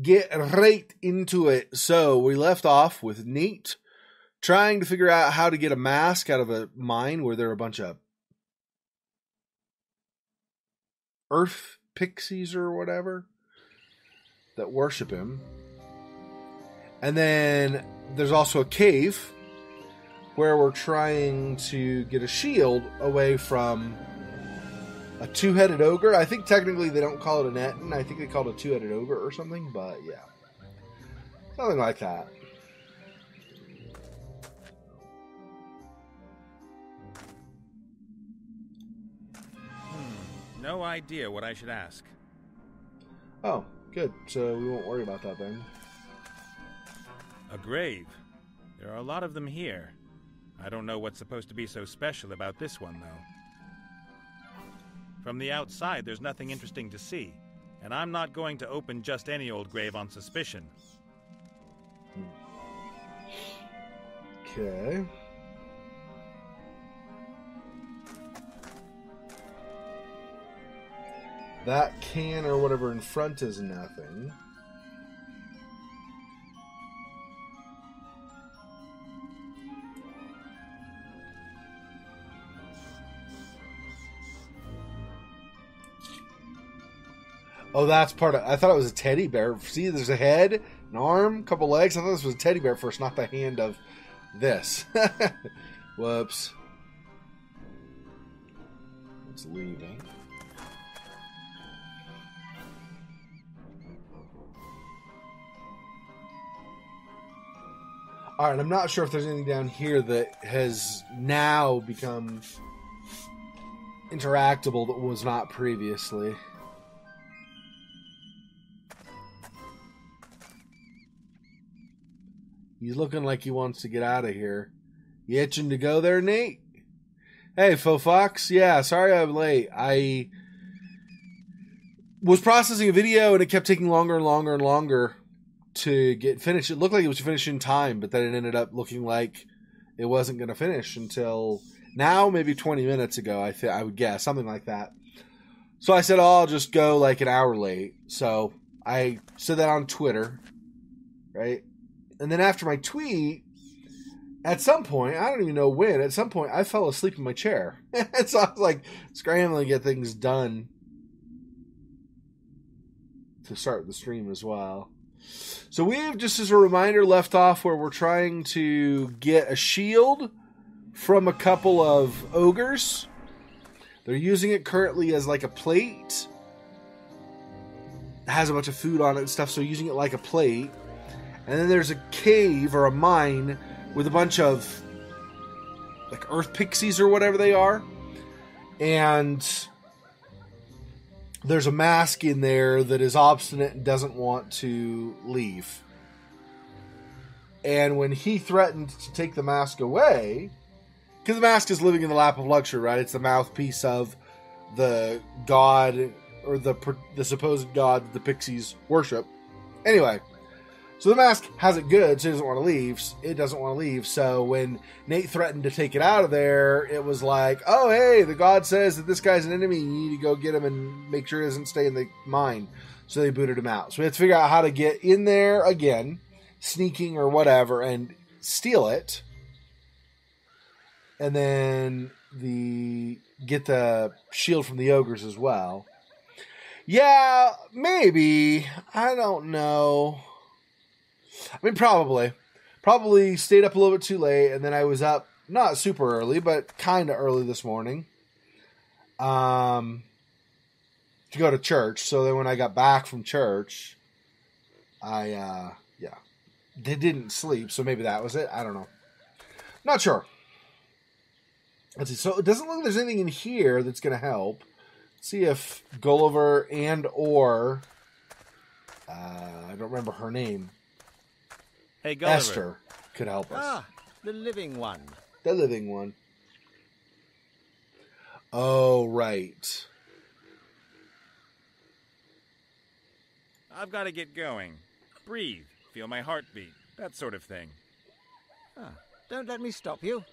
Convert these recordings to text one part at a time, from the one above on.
get right into it. So we left off with Nate trying to figure out how to get a mask out of a mine where there are a bunch of earth pixies or whatever that worship him. And then there's also a cave where we're trying to get a shield away from a two-headed ogre. I think technically they don't call it an Ettin. I think they call it a two-headed ogre or something, but yeah. Something like that. No idea what I should ask. Oh, good. So we won't worry about that then. A grave. There are a lot of them here. I don't know what's supposed to be so special about this one, though. From the outside, there's nothing interesting to see, and I'm not going to open just any old grave on suspicion. Okay. That can or whatever in front is nothing. Oh, that's part of... I thought it was a teddy bear. See, there's a head, an arm, a couple legs. I thought this was a teddy bear first, not the hand of this. Whoops. It's leaving. Alright, I'm not sure if there's anything down here that has now become interactable that was not previously. He's looking like he wants to get out of here. You itching to go there, Nate? Hey, Faux Fox. Yeah, sorry I'm late. I was processing a video and it kept taking longer and longer and longer to get finished. It looked like it was finished in time, but then it ended up looking like it wasn't going to finish until now, maybe 20 minutes ago, I would guess, something like that. So I said, oh, I'll just go like an hour late. So I said that on Twitter, right? And then after my tweet, at some point, I don't even know when, at some point I fell asleep in my chair. And so I was like scrambling to get things done to start the stream as well. So we have, just as a reminder, left off where we're trying to get a shield from a couple of ogres. They're using it currently as like a plate. It has a bunch of food on it and stuff, so using it like a plate. And then there's a cave or a mine with a bunch of like earth pixies or whatever they are. And there's a mask in there that is obstinate and doesn't want to leave. And when he threatened to take the mask away, because the mask is living in the lap of luxury, right? It's the mouthpiece of the god or the supposed god that the pixies worship. Anyway. So the mask has it good, so it doesn't want to leave. So when Nate threatened to take it out of there, it was like, oh, hey, the god says that this guy's an enemy. You need to go get him and make sure he doesn't stay in the mine. So they booted him out. So we had to figure out how to get in there again, sneaking or whatever, and steal it. And then get the shield from the ogres as well. Yeah, maybe. I don't know. I mean, probably. Probably stayed up a little bit too late, and then I was up, not super early, but kind of early this morning to go to church. So then when I got back from church, I, yeah, they didn't sleep, so maybe that was it. I don't know. Not sure. Let's see. So it doesn't look like there's anything in here that's going to help. Let's see if Gulliver and or, I don't remember her name. Hey, Gulliver. Esther could help us. Ah, the living one. The living one. Oh, right. I've got to get going. Breathe, feel my heartbeat, that sort of thing. Ah, don't let me stop you.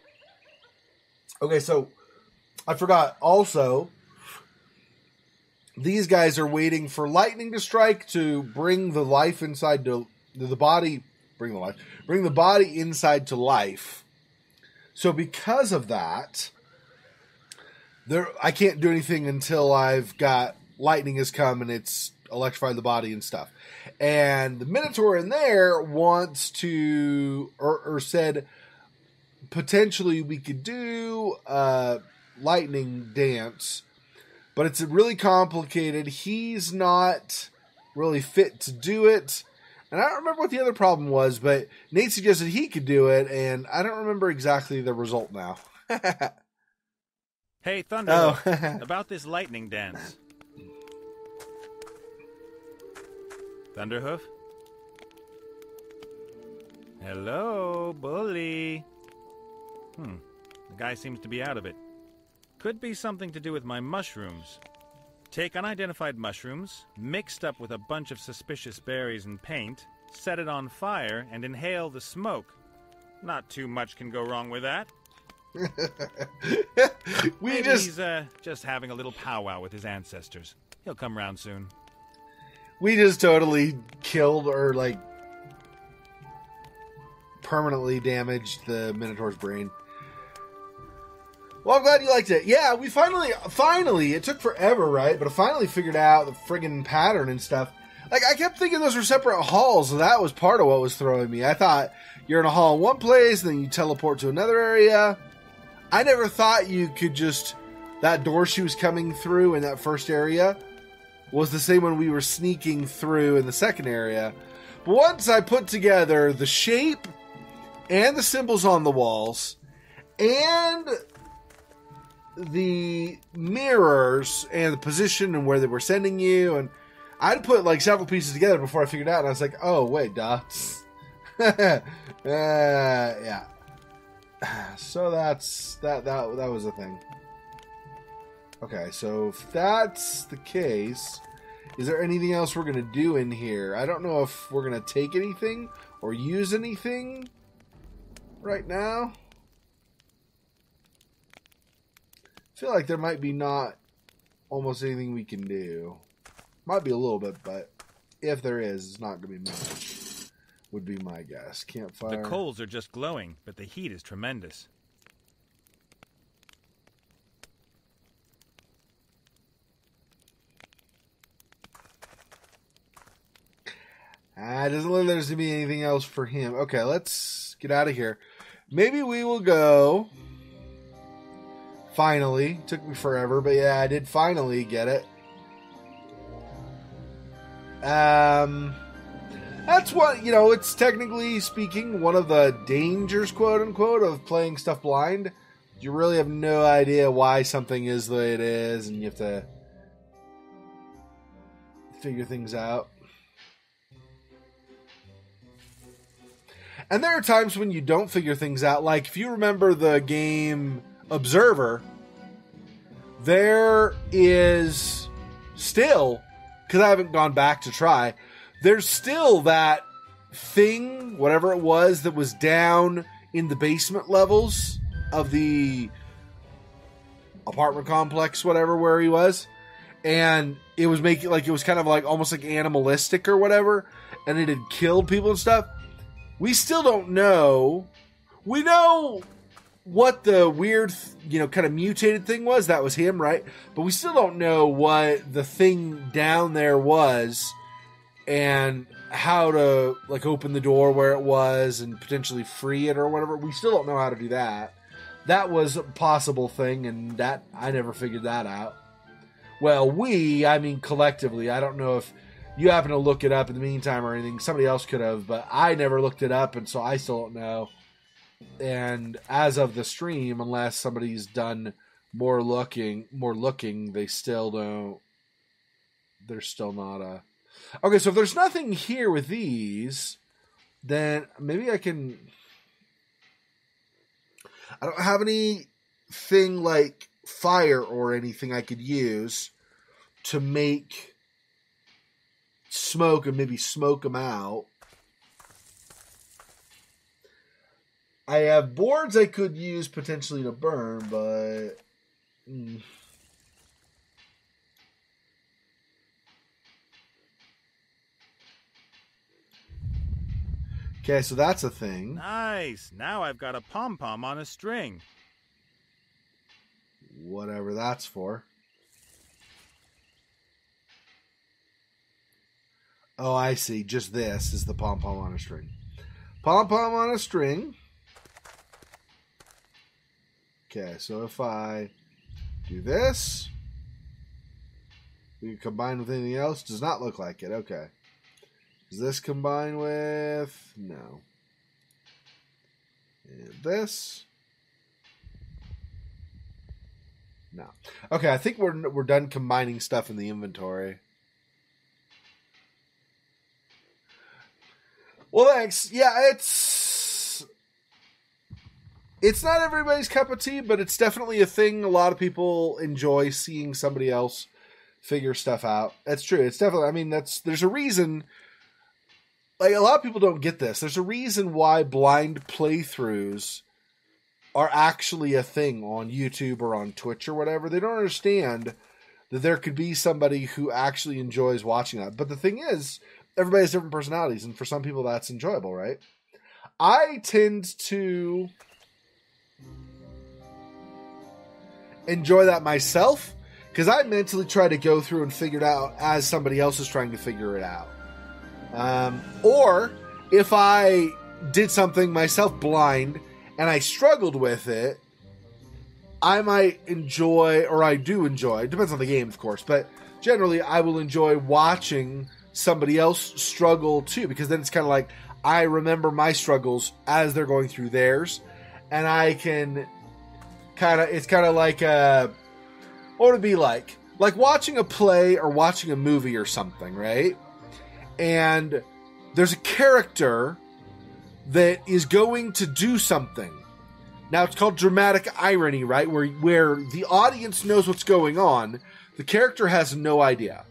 Okay, so I forgot also These guys are waiting for lightning to strike to bring the life inside to the body, bring the body inside to life. So because of that, I can't do anything until I've got lightning has come and it's electrified the body and stuff. And the Minotaur in there wants to, or said, potentially we could do a lightning dance, but it's really complicated. He's not really fit to do it. And I don't remember what the other problem was, but Nate suggested he could do it, and I don't remember exactly the result now. Hey, Thunderhoof, oh. About this lightning dance. Thunderhoof? Hello, bully. The guy seems to be out of it. Could be something to do with my mushrooms. Take unidentified mushrooms, mixed up with a bunch of suspicious berries and paint, set it on fire, and inhale the smoke. Not too much can go wrong with that. He's just having a little powwow with his ancestors. He'll come round soon. We just totally killed or, like, permanently damaged the Minotaur's brain. Well, I'm glad you liked it. Yeah, we finally, it took forever, right? But I finally figured out the friggin' pattern and stuff. Like, I kept thinking those were separate halls, so that was part of what was throwing me. I thought you're in a hall in one place, and then you teleport to another area. I never thought you could just... That door she was coming through in that first area was the same one we were sneaking through in the second area. But once I put together the shape and the symbols on the walls and the mirrors and the position and where they were sending you, and I'd put like several pieces together before I figured out, and I was like, oh wait, duh. Yeah. So that's that was a thing. Okay, so if that's the case, is there anything else we're going to do in here? I don't know if we're going to take anything or use anything right now. I feel like there might be not almost anything we can do. Might be a little bit, but if there is, it's not going to be much, would be my guess. Campfire. The coals are just glowing, but the heat is tremendous. It doesn't look like there's going to be anything else for him. Okay, let's get out of here. Maybe we will go... Finally. Took me forever, but yeah, I did finally get it. That's what, you know, it's technically speaking one of the dangers, quote-unquote, of playing stuff blind. You really have no idea why something is the way it is, and you have to figure things out. And there are times when you don't figure things out. Like, if you remember the game Observer, there is still, because I haven't gone back to try, there's still that thing, whatever it was, that was down in the basement levels of the apartment complex, whatever, where he was. And it was making, like, it was kind of like, almost like animalistic or whatever. And it had killed people and stuff. We still don't know. We know what the weird, you know, kind of mutated thing was. That was him, right? But we still don't know what the thing down there was and how to, like, open the door where it was and potentially free it or whatever. We still don't know how to do that. That was a possible thing, and that I never figured that out. Well, I mean collectively. I don't know if you happen to look it up in the meantime or anything. Somebody else could have, but I never looked it up, and so I still don't know. And as of the stream, unless somebody's done more looking, they still don't. There's still not a... Okay, so if there's nothing here with these, then maybe I can... I don't have anything like fire or anything I could use to make... smoke and maybe smoke them out. I have boards I could use potentially to burn, but Okay, so that's a thing. Nice. Now I've got a pom-pom on a string. Whatever that's for. Oh, I see. Just this is the pom-pom on a string. Pom-pom on a string. Okay, so if I do this, we can combine with anything else. Does not look like it. Okay. Does this combine with? No. And this? No. Okay, I think we're done combining stuff in the inventory. Well, thanks. Yeah, it's not everybody's cup of tea, but it's definitely a thing. A lot of people enjoy seeing somebody else figure stuff out. That's true. It's definitely, I mean, there's a reason. Like, a lot of people don't get this. There's a reason why blind playthroughs are actually a thing on YouTube or on Twitch or whatever. They don't understand that there could be somebody who actually enjoys watching that. But the thing is, everybody has different personalities, and for some people that's enjoyable, right? I tend to enjoy that myself because I mentally try to go through and figure it out as somebody else is trying to figure it out. Or if I did something myself blind and I struggled with it, I might enjoy, or I do enjoy, it depends on the game, of course, but generally I will enjoy watching somebody else struggle too, because then it's kind of like I remember my struggles as they're going through theirs, and I can kind of, it's kind of like what would it be like watching a play or watching a movie or something, right? And there's a character that is going to do something. Now, it's called dramatic irony, right? Where the audience knows what's going on. The character has no idea.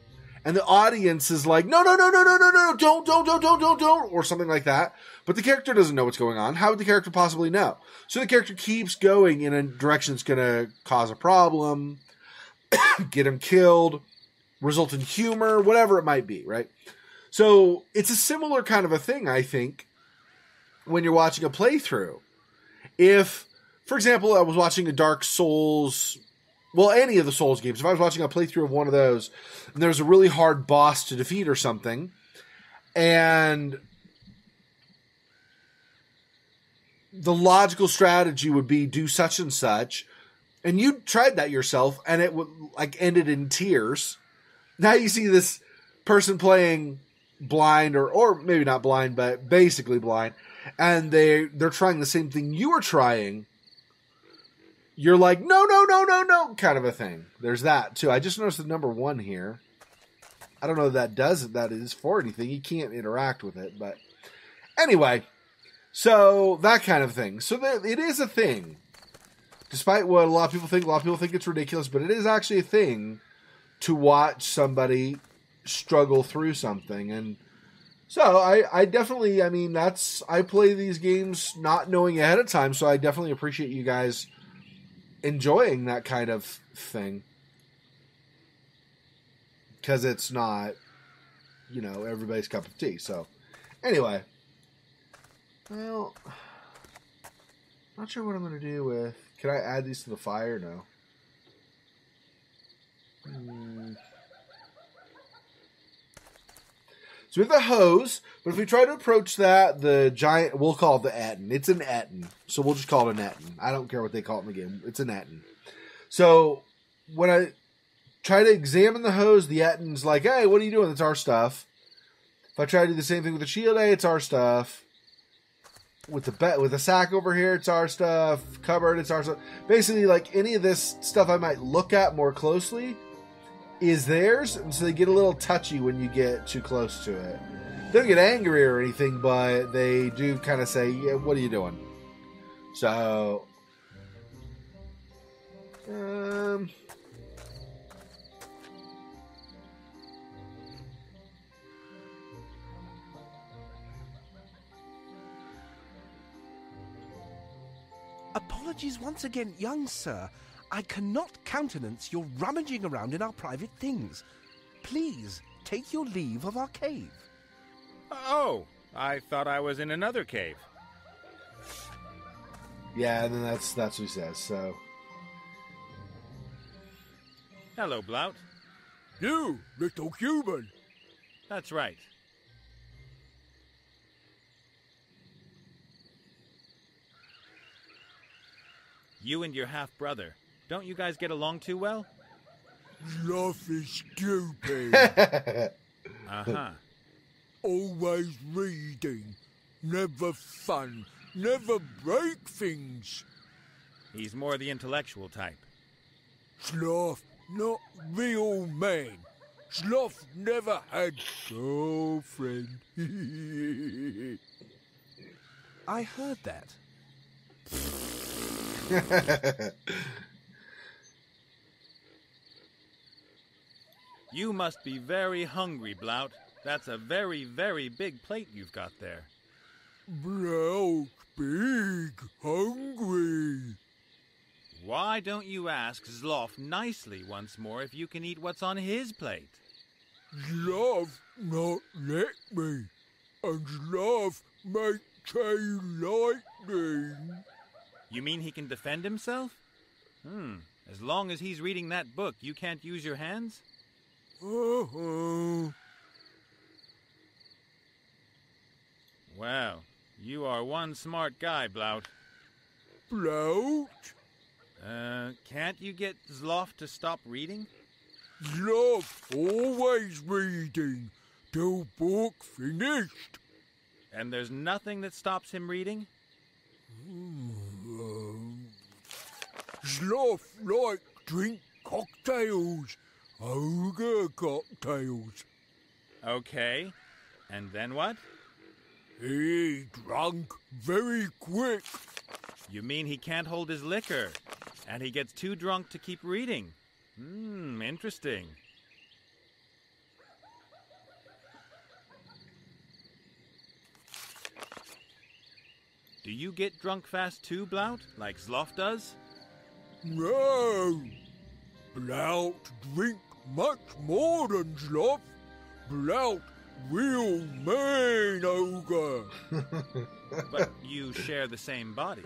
And the audience is like, no, no, no, no, no, no, no, don't, or something like that. But the character doesn't know what's going on. How would the character possibly know? So the character keeps going in a direction that's going to cause a problem, get him killed, result in humor, whatever it might be, right? So it's a similar kind of a thing, I think, when you're watching a playthrough. If, for example, I was watching a Dark Souls, well, any of the Souls games, if I was watching a playthrough of one of those, and there was a really hard boss to defeat or something, and the logical strategy would be do such and such, and you tried that yourself, and it would, like, ended in tears. Now you see this person playing blind, or maybe not blind, but basically blind, and they're trying the same thing you were trying. You're like, no, no, no, no, no, kind of a thing. There's that too. I just noticed the number one here. I don't know if that does, if that is for anything. You can't interact with it, but anyway, so that kind of thing. So it is a thing, despite what a lot of people think. A lot of people think it's ridiculous, but it is actually a thing to watch somebody struggle through something. And so I definitely, I mean, that's, I play these games not knowing ahead of time, so I definitely appreciate you guys enjoying that kind of thing, because it's not, you know, everybody's cup of tea. So anyway, well, not sure what I'm going to do with, can I add these to the fire? No. So we have the hose, but if we try to approach that, the giant, we'll call it the Ettin. It's an Ettin, so we'll just call it an Ettin. I don't care what they call it in the game. It's an Ettin. So when I try to examine the hose, the Ettin's like, hey, what are you doing? That's our stuff. If I try to do the same thing with the shield, hey, it's our stuff. With the sack over here, it's our stuff. Cupboard, it's our stuff. Basically, like, any of this stuff I might look at more closely is theirs, and so they get a little touchy when you get too close to it. They don't get angry or anything, but they do kind of say, yeah, what are you doing? So, apologies once again, young sir. I cannot countenance your rummaging around in our private things. Please take your leave of our cave. Oh, I thought I was in another cave. Yeah, and then that's what he says, so... Hello, Blout. You, little Cuban. That's right. You and your half-brother, don't you guys get along too well? Zloff is stupid. Uh-huh. Always reading. Never fun. Never break things. He's more the intellectual type. Zloff, not real man. Zloff never had girlfriend. I heard that. You must be very hungry, Blout. That's a very, very big plate you've got there. Blout, big, hungry. Why don't you ask Zloff nicely once more if you can eat what's on his plate? Zloff not let me, and Zloff might chain lightning. You mean he can defend himself? As long as he's reading that book, you can't use your hands? Uh-huh. Well, you are one smart guy, Blout. Blout? Can't you get Zloff to stop reading? Zloff always reading, till book finished. And there's nothing that stops him reading? Zloff like drink cocktails, ogre cocktails. Okay, and then what? He drunk very quick. You mean he can't hold his liquor? And he gets too drunk to keep reading. Interesting. Do you get drunk fast too, Blout, like Zloff does? No. Blout drink much more than Zloff. Blout, real man ogre. But you share the same body.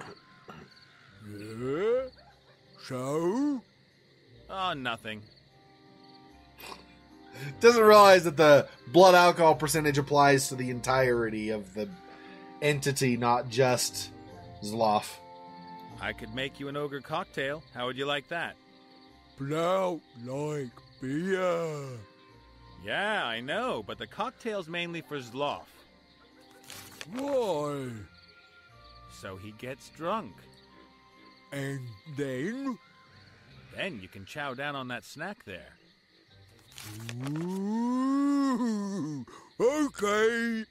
Yeah? So? Oh, nothing. Doesn't realize that the blood alcohol percentage applies to the entirety of the entity, not just Zloff. I could make you an ogre cocktail. How would you like that? Blout like beer. Yeah, I know, but the cocktail's mainly for Zloff. Why? So he gets drunk. And then? Then you can chow down on that snack there. Ooh, okay.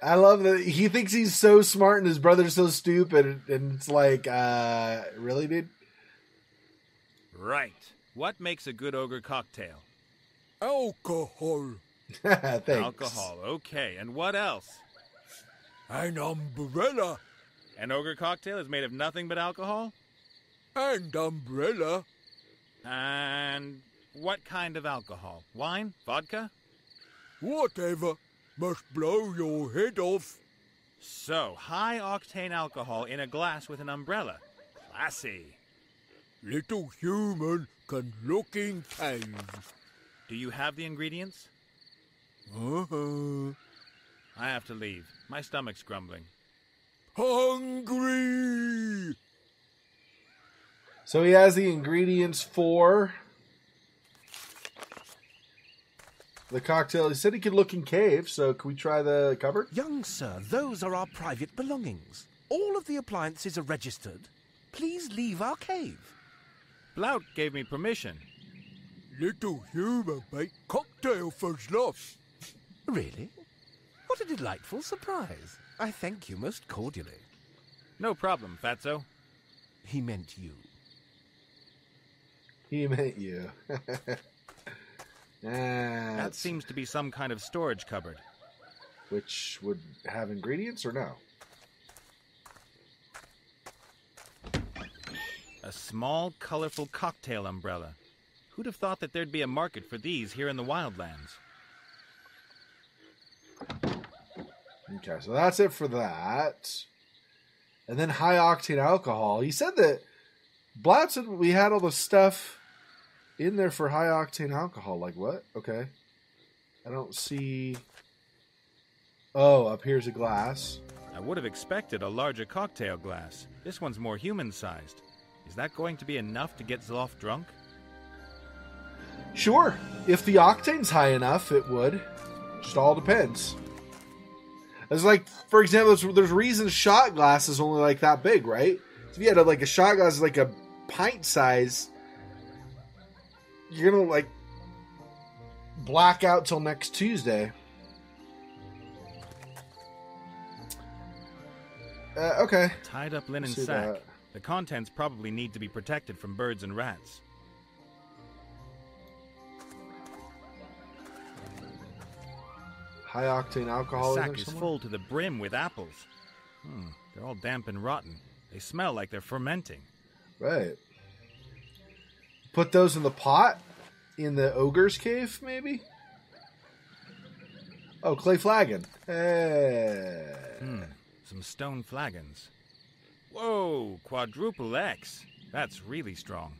I love that he thinks he's so smart and his brother's so stupid, and it's like, really, dude? Right. What makes a good ogre cocktail? Alcohol. Thanks. Alcohol, okay. And what else? An umbrella. An ogre cocktail is made of nothing but alcohol? And umbrella. And what kind of alcohol? Wine? Vodka? Whatever. Must blow your head off. So, high-octane alcohol in a glass with an umbrella. Classy. Little human can look in cave. Do you have the ingredients? Uh-huh. I have to leave. My stomach's grumbling. Hungry! So he has the ingredients for the cocktail. He said he could look in cave, so can we try the cupboard? Young sir, those are our private belongings. All of the appliances are registered. Please leave our cave. Blout gave me permission. Little human make cocktail for Zloff. Really? What a delightful surprise. I thank you most cordially. No problem, Fatso. He meant you. He meant you. That seems to be some kind of storage cupboard. Which would have ingredients or no? A small, colorful cocktail umbrella. Who'd have thought that there'd be a market for these here in the wildlands? Okay, so that's it for that. And then high octane alcohol. He said that Blout said we had all the stuff in there for high octane alcohol. Like what? Okay. I don't see. Oh, up here's a glass. I would have expected a larger cocktail glass. This one's more human-sized. Is that going to be enough to get Zloff drunk? Sure. If the octane's high enough, it would. Just all depends. It's like, for example, there's reasons shot glass is only like that big, right? So if you had like a shot glass like a pint size, you're gonna like black out till next Tuesday. Okay. Tied up linen sack. That. The contents probably need to be protected from birds and rats. High octane alcohol. The sack is full to the brim with apples. They're all damp and rotten. They smell like they're fermenting. Right. Put those in the pot in the ogre's cave, maybe. Oh, clay flagon. Hey. Some stone flagons. Whoa, quadruple X. That's really strong.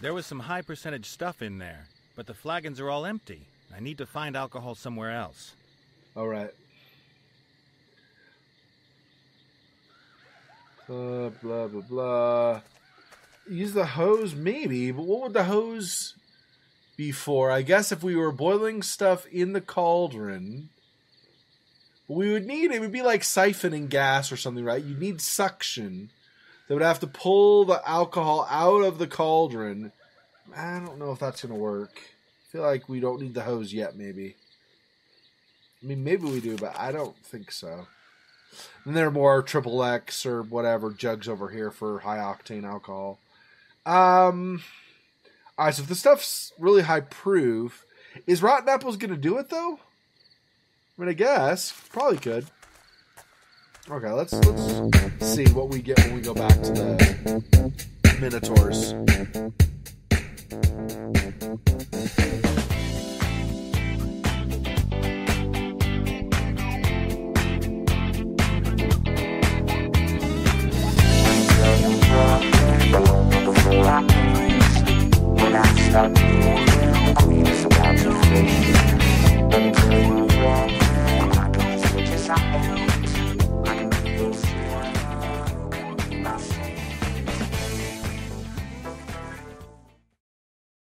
There was some high percentage stuff in there, but the flagons are all empty. I need to find alcohol somewhere else. All right. Blah, blah, blah. Use the hose, maybe, but what would the hose be for? I guess if we were boiling stuff in the cauldron, we would need, it would be like siphoning gas or something, right? You'd need suction. They would have to pull the alcohol out of the cauldron. I don't know if that's going to work. I feel like we don't need the hose yet, maybe. I mean, maybe we do, but I don't think so. And there are more triple X or whatever jugs over here for high octane alcohol. All right, so if the stuff's really high proof, is rotten apples going to do it, though? I mean, I guess probably could. Okay, let's see what we get when we go back to the Minotaurs. When I start moving, it's about to fade. Until you walk, I don't switch as I am.